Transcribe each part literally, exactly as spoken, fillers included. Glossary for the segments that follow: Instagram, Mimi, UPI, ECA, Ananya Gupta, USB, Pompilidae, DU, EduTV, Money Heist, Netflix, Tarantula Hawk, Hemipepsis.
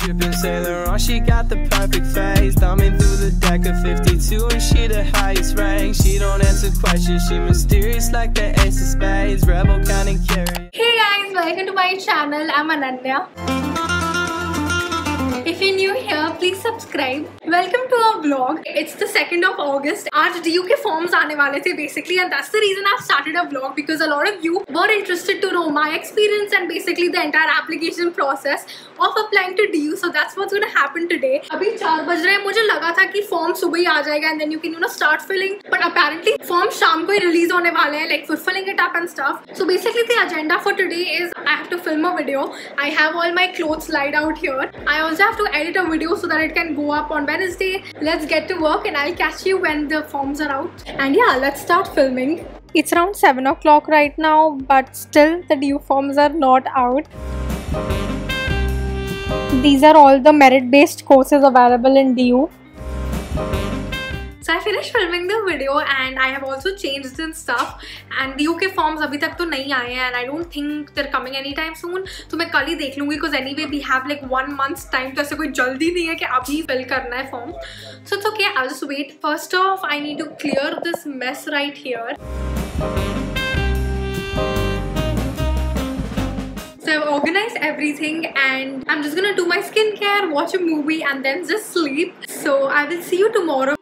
dripping Sailor on, she got the perfect face. Thumbing through the deck of fifty-two and she the highest rank. She don't answer questions, she mysterious like the ace of spades. Rebel kind of curious. Hey guys, welcome to my channel. I'm Ananya. If you're new here, please subscribe. Welcome to our vlog. It's the second of August. आज D U के forms आने वाले थे basically, and that's the reason I've started a vlog because a lot of you were interested to know my experience and basically the entire application process of applying to D U. So that's what's going to happen today. अभी चार बज रहे हैं, मुझे लगा था कि form सुबह ही आ जाएगा and then you can you know start filling. But apparently form शाम को ही release होने वाले हैं, like for filling it up and stuff. So basically the agenda for today is I have to film a video. I have all my clothes laid out here. I also have to edit a video so that it can go up on Wednesday. Let's get to work and I'll catch you when the forms are out. And yeah, let's start filming. It's around seven o'clock right now, but still the D U forms are not out. These are all the merit-based courses available in D U. So I finished filming the video and I have also changed in stuff and D U के forms अभी तक तो नहीं आए हैं and I don't think they're coming anytime soon. तो मैं कल ही देख लूँगी because anyway we have like one month's time, तो ऐसे कोई जल्दी नहीं है कि अभी fill करना है form. So it's okay, I'll just wait. First off, I need to clear this mess right here. So I've organized everything and I'm just gonna do my skincare, watch a movie and then just sleep. So I will see you tomorrow.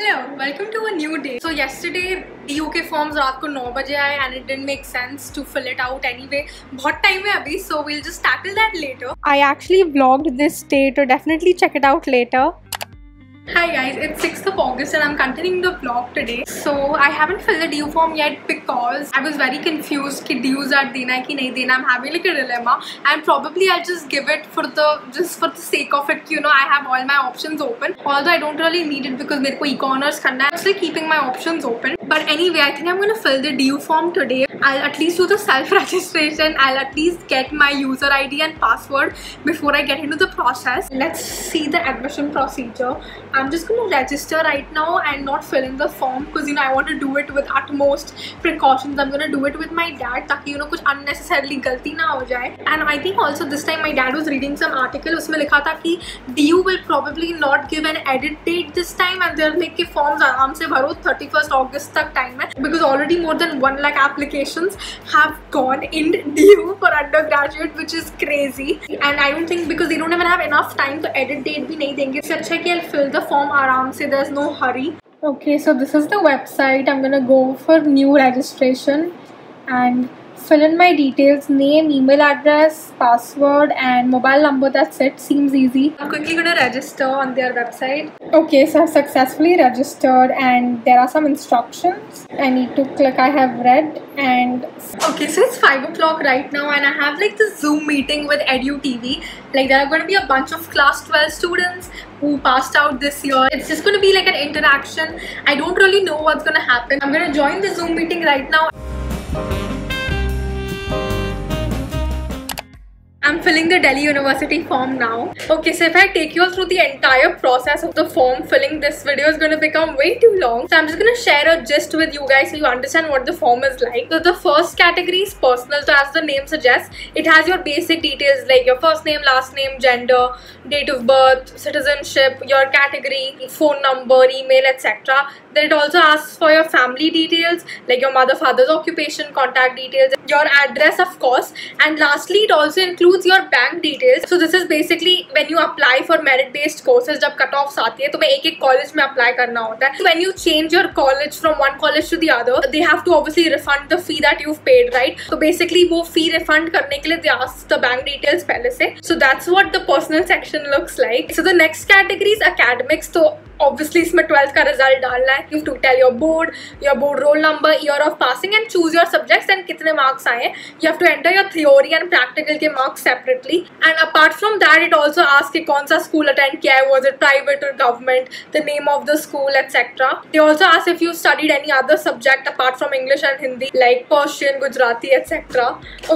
Hello, welcome to a new day. So yesterday D U के forms रात को नौ बजे आए and it didn't make sense to fill it out anyway. बहुत time है अभी, so we'll just tackle that later. I actually vlogged this day, so definitely check it out later. Hi guys, it's sixth of August and I'm continuing the vlog today. So I haven't filled the D U form yet because I was very confused कि D Us are देना है कि नहीं देना. I'm having like a dilemma and probably I'll just give it for the just for the sake of it. You know, I have all my options open. Although I don't really need it because मेरे को e-commerce करना है. I'm still keeping my options open. But anyway, I think I'm going to fill the D U form today. I'll at least do the self-registration. I'll at least get my user I D and password before I get into the process. Let's see the admission procedure. I'm just going to register right now and not fill in the form because you know I want to do it with utmost precautions. I'm going to do it with my dad ताकि you know कुछ unnecessarily गलती ना हो जाए. And I think also this time my dad was reading some article, उसमें लिखा था कि D U will probably not give an edit date this time and they'll make के forms आराम से भरो thirty-first August तक time है because already more than one lakh applications have gone in D U for undergraduate, which is crazy. And I don't think because they don't even have enough time to edit date भी नहीं देंगे. इससे अच्छा है कि I'll fill the form around, say there's no hurry. Okay, so this is the website. I'm gonna go for new registration and fill in my details, name, email address, password and mobile number. That's it, seems easy. I'm quickly gonna register on their website. Okay, so I've successfully registered and there are some instructions I need to click. I have read and okay, so it's five o'clock right now and I have like this Zoom meeting with EduTV. Like there are gonna be a bunch of class twelve students who passed out this year. It's just gonna be like an interaction. I don't really know what's gonna happen. I'm gonna join the Zoom meeting right now. I'm filling the Delhi University form now. Okay, so if I take you all through the entire process of the form filling, this video is going to become way too long. So I'm just going to share a gist with you guys so you understand what the form is like. So the first category is personal. So as the name suggests, it has your basic details like your first name, last name, gender, date of birth, citizenship, your category, phone number, email, et cetera. Then it also asks for your family details like your mother, father's occupation, contact details, your address of course, and lastly it also includes your bank details. So this is basically when you apply for merit-based courses, जब cutoffs आती है तो मैं एक-एक college में apply करना होता है. So when you change your college from one college to the other, they have to obviously refund the fee that you've paid, right? So basically वो fee refund करने के लिए they ask the bank details पहले से. So that's what the personal section looks like. So the next category is academics. So obviously इसमें twelfth का result डालना है. You have to tell your board, your board roll number, year of passing and choose your subjects and कितने marks आए. You have to enter your theory and practical के marks separately. And apart from that, it also asks कि कौन सा school attend किया है, was it private or government, the name of the school, et cetera. They also ask if you studied any other subject apart from English and Hindi, like Persian, Gujarati, et cetera.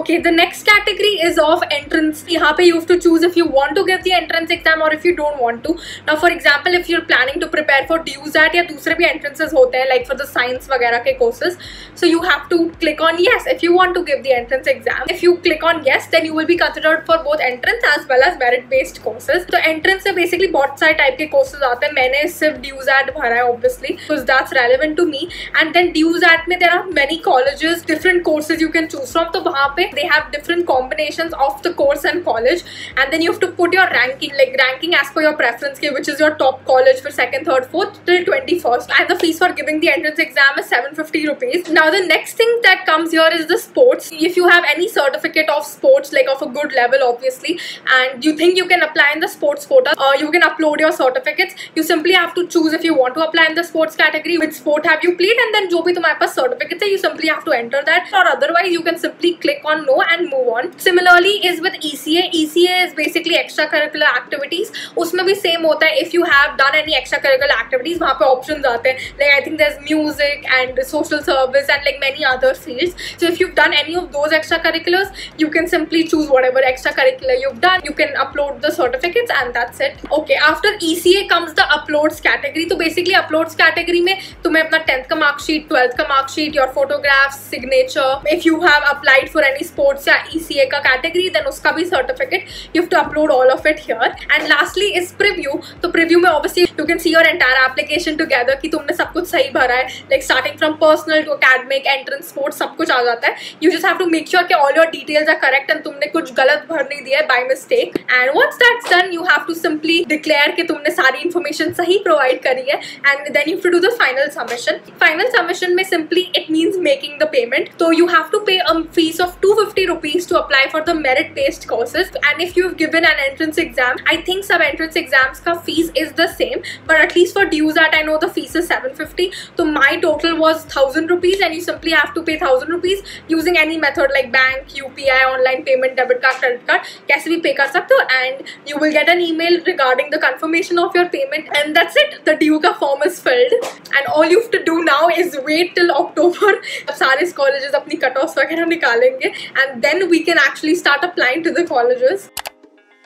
Okay, the next category is of entrance. यहाँ पे you have to choose if you want to give the entrance exam or if you don't want to. Now, for example, if you're planning trying to prepare for D U S A T या दूसरे भी entrances होते हैं like for the science वगैरह के courses. So you have to click on yes if you want to give the entrance exam. If you click on yes then you will be considered for both entrance as well as merit based courses. तो entrance में basically बहुत सारे type के courses आते हैं. मैंने सिर्फ D U S A T भरा है obviously because that's relevant to me. And then D U S A T में there are many colleges, different courses you can choose from. तो वहाँ पे they have different combination of the course and college and then you have to put your ranking like ranking as per your preference के which is your top college for second third fourth till twenty first. And the fees for giving the entrance exam is seven fifty rupees. Now the next thing that comes here is the sports. If you have any certificate of sports like of a good level obviously and you think you can apply in the sports quota, uh, you can upload your certificates. You simply have to choose if you want to apply in the sports category, which sport have you played, and then जो भी तुम्हारे पास certificates है, you simply have to enter that. Or otherwise, you can simply click on no and move on. Similarly, is with E C A. E C A is basically extracurricular activities. उसमें भी same होता है. If you have done any extracurricular activities, वहाँ पे options आते हैं. Like I think there's music and social service and like many other fields. So if you've done any of those extracurriculars, you can simply choose whatever extracurricular you've done. You can upload the certificates and that's it. Okay, after E C A comes the uploads category. So basically uploads category में तुम्हें अपना tenth का mark sheet, twelfth का mark sheet, your photographs, signature. If you have applied for any sports या E C A का category, then उसका भी certificate you have to upload all of it here. And lastly is preview. तो preview में obviously you can see your entire application together कि तुमने सब कुछ सही भरा है. Like starting from personal to academic, entrance, sports सब कुछ आ जाता है. You just have to make sure कि all your details are correct and तुमने कुछ गलत भर नहीं दिया है by mistake. And once that's done, you have to simply declare कि तुमने सारी इन्फॉर्मेशन सही प्रोवाइड करी है. And then you have to do the final submission. Final submission में simply it means making the payment. तो you have to pay a fees of two fifty rupees to apply for the merit based courses. And if you have given an entrance exam, I think सब entrance exams का fees is the same, but at least for D U S A T I know the fees is seven fifty. तो my total was thousand rupees and you simply have to pay thousand rupees using any method like bank, U P I, online payment, debit card, credit card, कैसे भी पे कर सकते हो. And you will get an email regarding the confirmation of your payment, and that's it. The D U ka form is filled, and all you have to do now is wait till October. अब सारे colleges अपनी cutoffs वगैरह निकालेंगे, and then we can actually start applying to the colleges.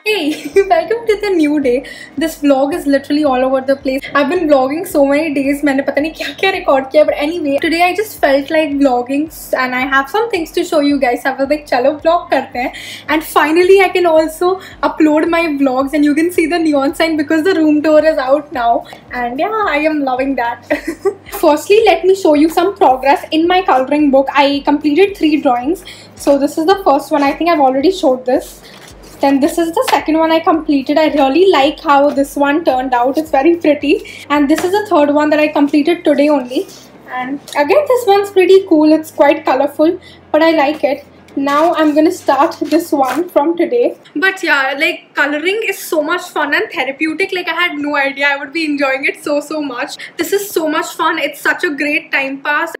Hey, welcome to the new day. This vlog is literally all over the place. I've been vlogging so many days. मैंने पता नहीं क्या क्या record किया, but anyway, today I just felt like vlogging and I have some things to show you guys. I was like, चलो vlog करते हैं. And finally, I can also upload my vlogs and you can see the neon sign because the room door is out now. And yeah, I am loving that. Firstly, let me show you some progress in my coloring book. I completed three drawings. So this is the first one. I think I've already showed this. Then this is the second one I completed. I really like how this one turned out. It's very pretty. And this is the third one that I completed today only. And again, this one's pretty cool. It's quite colorful, but I like it. Now I'm gonna start this one from today. But yeah, like coloring is so much fun and therapeutic. Like I had no idea I would be enjoying it so so much. This is so much fun. It's such a great time pass.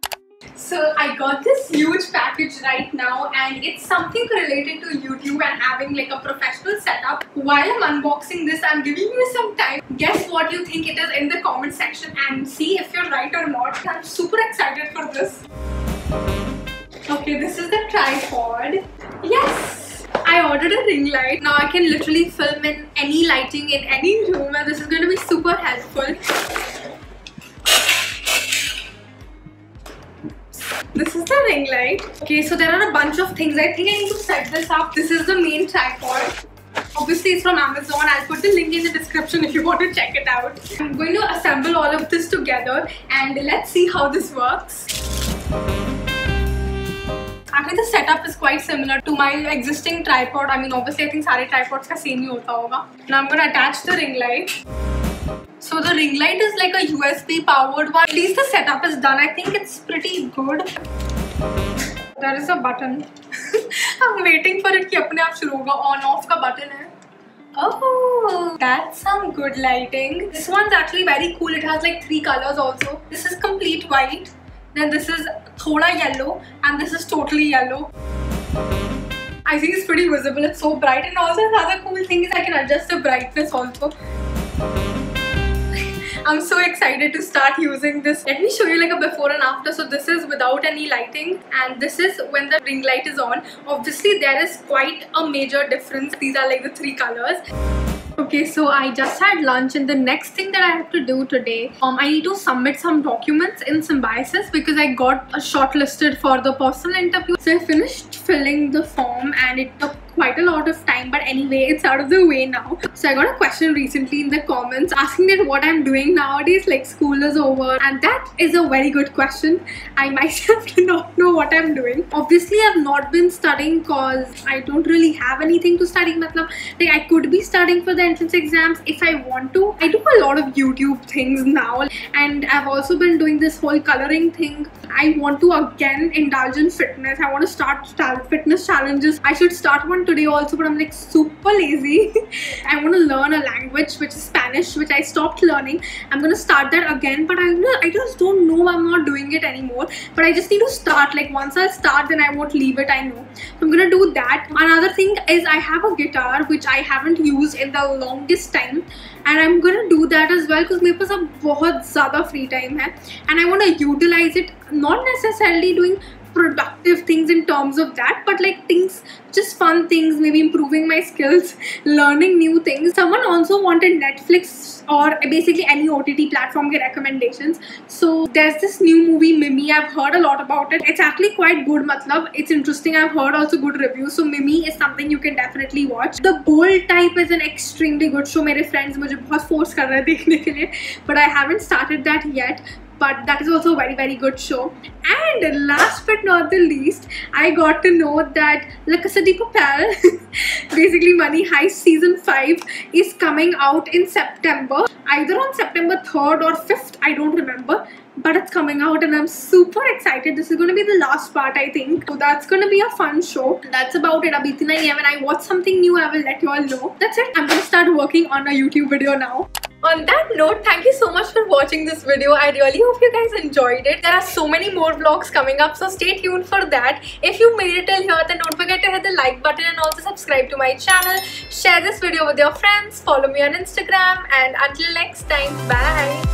So I got this huge package right now and it's something related to YouTube and having like a professional setup. While I'm unboxing this, I'm giving you some time. Guess what you think it is in the comment section and see if you're right or not. I'm super excited for this. Okay, this is the tripod. Yes! I ordered a ring light. Now I can literally film in any lighting in any room and this is going to be super helpful. This is the ring light. Okay, so there are a bunch of things. I think I need to set this up. This is the main tripod. Obviously, it's from Amazon. I'll put the link in the description if you want to check it out. I'm going to assemble all of this together and let's see how this works. Actually, the setup is quite similar to my existing tripod. I mean, obviously, I think सारे tripods का same ही होता होगा. Now I'm going to attach the ring light. So the ring light is like a U S B powered one. At least the setup is done. I think it's pretty good. There is a button. I'm waiting for it कि अपने आप शुरू होगा. On off का button है. Oh, that's some good lighting. This one's actually very cool. It has like three colors also. This is complete white. Then this is thoda yellow and this is totally yellow. I think it's pretty visible. It's so bright and also another cool thing is I can adjust the brightness also. I'm so excited to start using this. Let me show you like a before and after. So this is without any lighting and this is when the ring light is on. Obviously there is quite a major difference. These are like the three colors. Okay, so I just had lunch and the next thing that I have to do today, um, I need to submit some documents in Symbiosis because I got shortlisted for the personal interview. So I finished filling the form and it took quite a lot of time, but anyway, it's out of the way now. So I got a question recently in the comments asking that what I'm doing nowadays, like school is over, and that is a very good question. I myself do not know what I'm doing. Obviously, I've not been studying because I don't really have anything to study. Matlab, like I could be studying for the entrance exams if I want to. I do a lot of YouTube things now, and I've also been doing this whole coloring thing. I want to again indulge in fitness. I want to start fitness challenges. I should start one today also, but I'm like super lazy. I want to learn a language, which is Spanish, which I stopped learning. I'm gonna start that again, but I, I just don't know. I'm not doing it anymore, but I just need to start. Like once I start, then I won't leave it, I know. So I'm gonna do that. Another thing is I have a guitar which I haven't used in the longest time, and I'm gonna do that as well because मेरे पास अब बहुत ज़्यादा free time है, and I want to utilize it, not necessarily doing productive things in terms of that, but like things, just fun things, maybe improving my skills, learning new things. Someone also wanted Netflix or basically any O T T platform ke recommendations. So there's this new movie Mimi. I've heard a lot about it. It's actually quite good. Matlab, it's interesting. I've heard also good reviews. So Mimi is something you can definitely watch. The Bold Type is an extremely good show. My friends मुझे बहुत force कर रहे देखने के लिए, but I haven't started that yet. But that is also a very very good show. And last but not the least, I got to know that La Casa de Papel, basically Money Heist season five, is coming out in September. Either on September third or fifth, I don't remember. But it's coming out and I'm super excited. This is going to be the last part, I think. So that's going to be a fun show. That's about it. Abhi itna hi hai. When I watch something new, I will let you all know. That's it. I'm going to start working on a YouTube video now. On that note, thank you so much for watching this video. I really hope you guys enjoyed it. There are so many more vlogs coming up, so stay tuned for that. If you made it till here, then don't forget to hit the like button and also subscribe to my channel. Share this video with your friends. Follow me on Instagram. And until next time, bye.